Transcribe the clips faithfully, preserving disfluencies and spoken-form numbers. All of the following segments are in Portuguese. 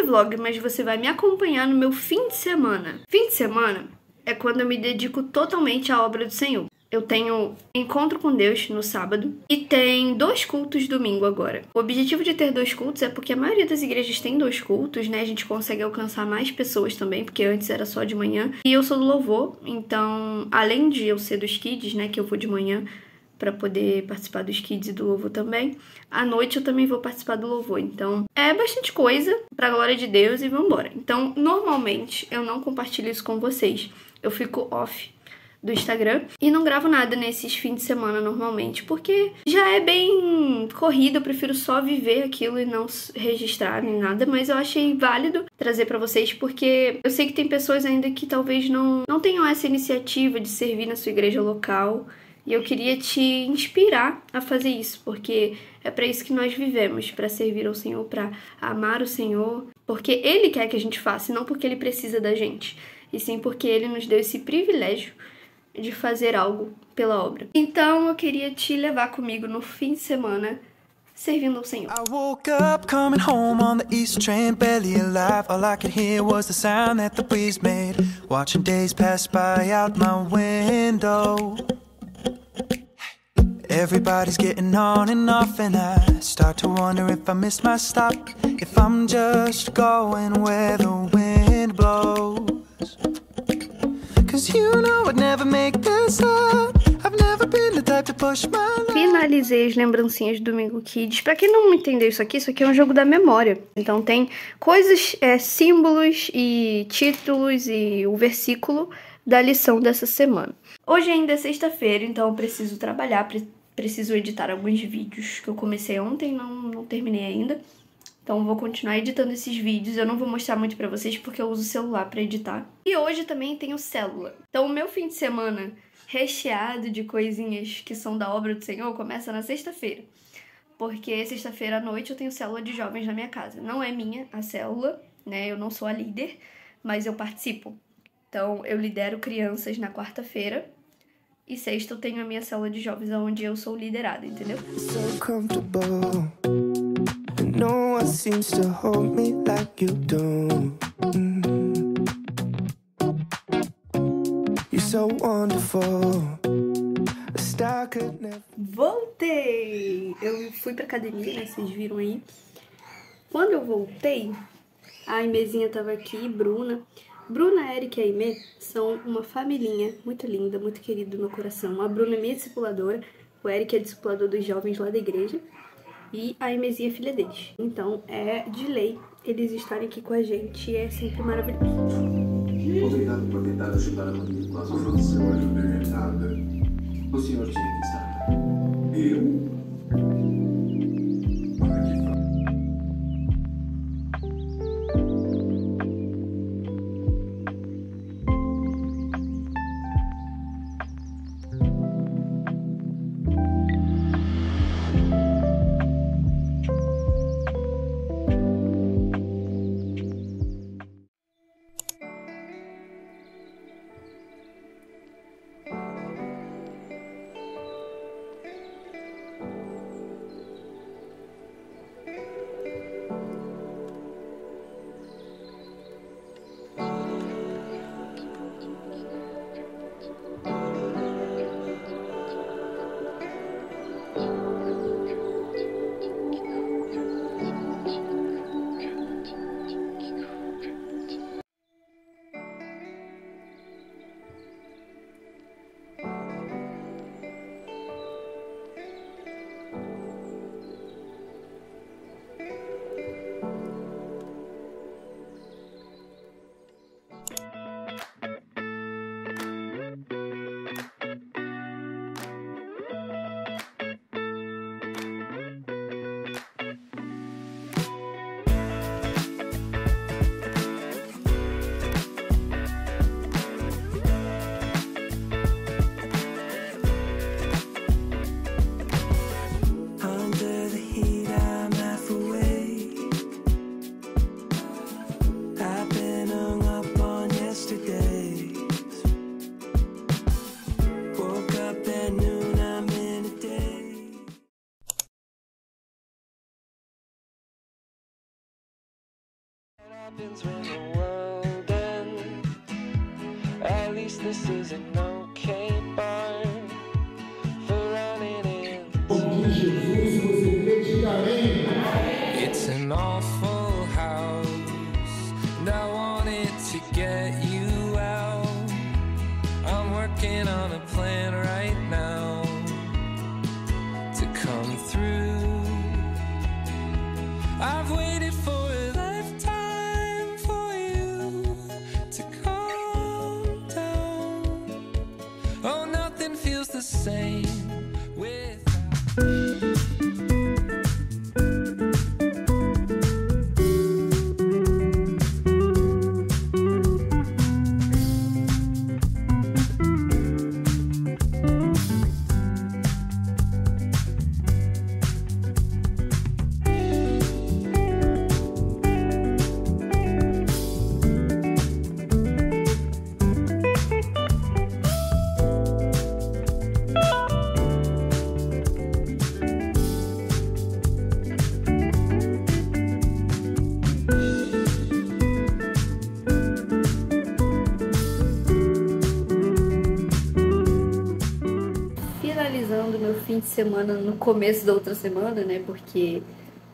nesse vlog, mas você vai me acompanhar no meu fim de semana. Fim de semana é quando eu me dedico totalmente à obra do Senhor. Eu tenho encontro com Deus no sábado e tem dois cultos domingo agora. O objetivo de ter dois cultos é porque a maioria das igrejas tem dois cultos, né? A gente consegue alcançar mais pessoas também, porque antes era só de manhã. E eu sou do louvor, então além de eu ser dos kids, né, que eu vou de manhã pra poder participar dos kids e do louvor também, à noite eu também vou participar do louvor. Então é bastante coisa pra glória de Deus e vambora. Então normalmente eu não compartilho isso com vocês, eu fico off do Instagram e não gravo nada nesses fins de semana normalmente, porque já é bem corrido, eu prefiro só viver aquilo e não registrar nem nada, mas eu achei válido trazer pra vocês, porque eu sei que tem pessoas ainda que talvez não, não tenham essa iniciativa de servir na sua igreja local, e eu queria te inspirar a fazer isso, porque é pra isso que nós vivemos, pra servir ao Senhor, pra amar o Senhor, porque Ele quer que a gente faça, não porque Ele precisa da gente, e sim porque Ele nos deu esse privilégio de fazer algo pela obra. Então eu queria te levar comigo no fim de semana servindo ao Senhor. I woke up coming home on the east train, barely alive. All I could hear was the sound that the breeze made, watching days pass by out my window. Everybody's getting on and off, and I start to wonder if I missed my stop, if I'm just going where the wind blows. Finalizei as lembrancinhas do Domingo Kids. Pra quem não entendeu isso aqui, isso aqui é um jogo da memória. Então tem coisas, é, símbolos e títulos e o versículo da lição dessa semana. Hoje ainda é sexta-feira, então eu preciso trabalhar, pre preciso editar alguns vídeos que eu comecei ontem, não, não terminei ainda. Então vou continuar editando esses vídeos, eu não vou mostrar muito pra vocês porque eu uso o celular pra editar. E hoje também tenho célula. Então o meu fim de semana recheado de coisinhas que são da obra do Senhor começa na sexta-feira. Porque sexta-feira à noite eu tenho célula de jovens na minha casa. Não é minha a célula, né? Eu não sou a líder, mas eu participo. Então eu lidero crianças na quarta-feira. E sexta eu tenho a minha célula de jovens onde eu sou liderada, entendeu? So no one seems to hold me like you do. Mm-hmm. You're so wonderful. A star could never... Voltei! Eu fui pra academia, né? Vocês viram aí. Quando eu voltei, a Aimezinha tava aqui, Bruna. Bruna, Eric e Aime são uma familhinha muito linda, muito querida do meu coração. A Bruna é minha discipuladora, o Eric é discipulador dos jovens lá da igreja. E a Aimezinha é filha deles. Então é de lei eles estarem aqui com a gente. É sempre maravilhoso. Obrigado por tentar ajudar a família com as obras do Senhor. Eu não tenho nada. O Senhor tinha que estar. Eu? happens when the world ends. At least this is an okay bar for running in. It's an awful house, and I wanted to get you out. I'm working on a plan right now to come through. I've waited for same with de semana no começo da outra semana, né? Porque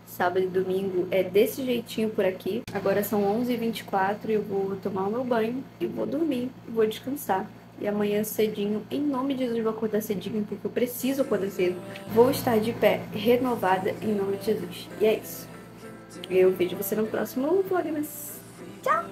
sábado e domingo é desse jeitinho por aqui. Agora são onze e vinte e quatro e eu vou tomar o meu banho e vou dormir, vou descansar. E amanhã cedinho, em nome de Jesus, vou acordar cedinho porque eu preciso acordar cedo. Vou estar de pé, renovada, em nome de Jesus. E é isso. Eu vejo você no próximo VLOGMAS. Tchau!